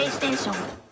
レイステーション。